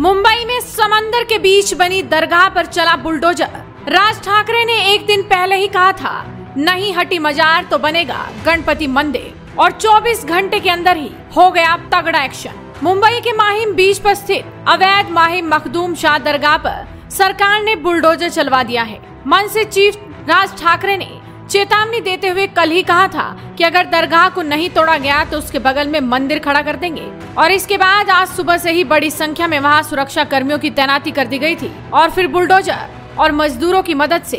मुंबई में समंदर के बीच बनी दरगाह पर चला बुलडोजर। राज ठाकरे ने एक दिन पहले ही कहा था, नहीं हटी मजार तो बनेगा गणपति मंदिर, और 24 घंटे के अंदर ही हो गया तगड़ा एक्शन। मुंबई के माहिम बीच पर स्थित अवैध माहिम मखदूम शाह दरगाह पर सरकार ने बुलडोजर चलवा दिया है। मन से चीफ राज ठाकरे ने चेतावनी देते हुए कल ही कहा था कि अगर दरगाह को नहीं तोड़ा गया तो उसके बगल में मंदिर खड़ा कर देंगे, और इसके बाद आज सुबह से ही बड़ी संख्या में वहां सुरक्षा कर्मियों की तैनाती कर दी गई थी और फिर बुलडोजर और मजदूरों की मदद से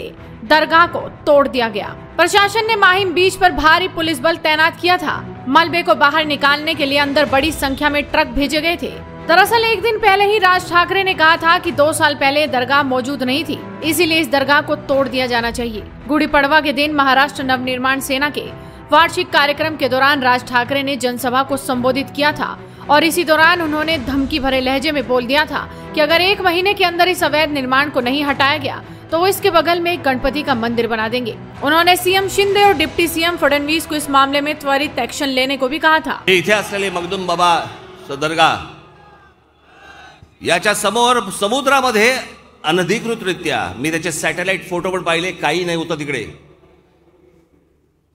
दरगाह को तोड़ दिया गया। प्रशासन ने माहिम बीच पर भारी पुलिस बल तैनात किया था। मलबे को बाहर निकालने के लिए अंदर बड़ी संख्या में ट्रक भेजे गए थे। दरअसल एक दिन पहले ही राज ठाकरे ने कहा था कि 2 साल पहले दरगाह मौजूद नहीं थी, इसीलिए इस दरगाह को तोड़ दिया जाना चाहिए। गुड़ी पड़वा के दिन महाराष्ट्र नव निर्माण सेना के वार्षिक कार्यक्रम के दौरान राज ठाकरे ने जनसभा को संबोधित किया था, और इसी दौरान उन्होंने धमकी भरे लहजे में बोल दिया था कि अगर 1 महीने के अंदर इस अवैध निर्माण को नहीं हटाया गया तो इसके बगल में एक गणपति का मंदिर बना देंगे। उन्होंने सीएम शिंदे और डिप्टी सीएम फडणवीस को इस मामले में त्वरित एक्शन लेने को भी कहा था। इथे मखदूम बाबा दरगाह याच्या समोर समुद्रामध्ये अनधिकृतरित्या मी त्याचे सॅटेलाइट फोटो पण पाहिले, काही नाही होतं तिकडे।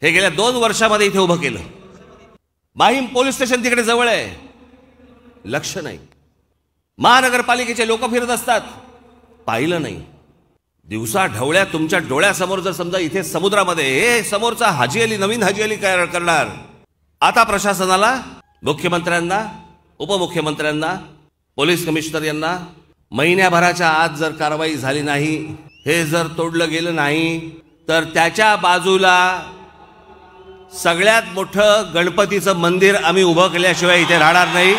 हे गेल्या 2 वर्षांमध्ये इथे उभं केलं। माहीम पोलीस स्टेशन तिकडे जवळ आहे, लक्ष नाही। महानगरपालिकेचे लोक फिरत असतात, पाहिलं नाही। दिवसा ढवळ्या तुमच्या डोळ्यासमोर जर समजा इथे समुद्रामध्ये हे समोरचा हाजी अली, नवीन हाजी अली काय करणार? आता प्रशासनाला, मुख्यमंत्र्यांना, उपमुख्यमंत्र्यांना, पोलीस कमिशनर यांना महिन्याभराच्या आज जर कारवाई झाली नाही, हे जर तोडलं गेलं नाही तर त्याच्या बाजूला सगळ्यात मोठं गणपतीचं मंदिर आम्ही उभं केल्याशिवाय इथे राहणार नाही।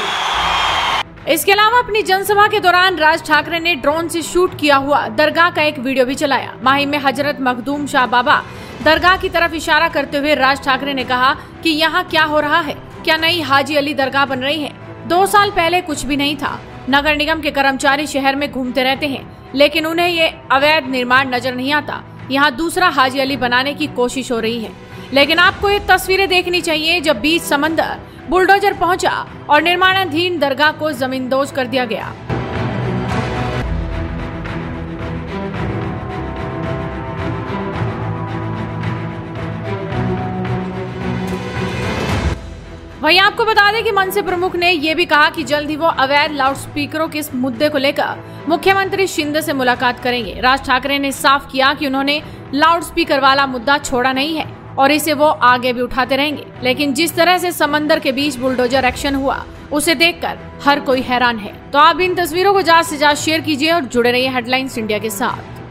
इसके अलावा अपनी जनसभा के दौरान राज ठाकरे ने ड्रोन से शूट किया हुआ दरगाह का एक वीडियो भी चलाया। माहिम में हजरत मखदूम शाह बाबा दरगाह की तरफ इशारा करते हुए राज ठाकरे ने कहा कि यहाँ क्या हो रहा है? क्या नई हाजी अली दरगाह बन रही है? 2 साल पहले कुछ भी नहीं था। नगर निगम के कर्मचारी शहर में घूमते रहते हैं, लेकिन उन्हें ये अवैध निर्माण नजर नहीं आता। यहाँ दूसरा हाजी अली बनाने की कोशिश हो रही है, लेकिन आपको ये तस्वीरें देखनी चाहिए जब बीच समंदर बुलडोजर पहुंचा और निर्माणाधीन दरगाह को जमींदोज कर दिया गया। वहीं आपको बता दें कि मनसे प्रमुख ने यह भी कहा कि जल्द ही वो अवैध लाउडस्पीकरों के इस मुद्दे को लेकर मुख्यमंत्री शिंदे से मुलाकात करेंगे। राज ठाकरे ने साफ किया कि उन्होंने लाउडस्पीकर वाला मुद्दा छोड़ा नहीं है और इसे वो आगे भी उठाते रहेंगे, लेकिन जिस तरह से समंदर के बीच बुलडोजर एक्शन हुआ उसे देखकर हर कोई हैरान है। तो आप इन तस्वीरों को ज्यादा से ज्यादा शेयर कीजिए और जुड़े रहिए हेडलाइंस इंडिया के साथ।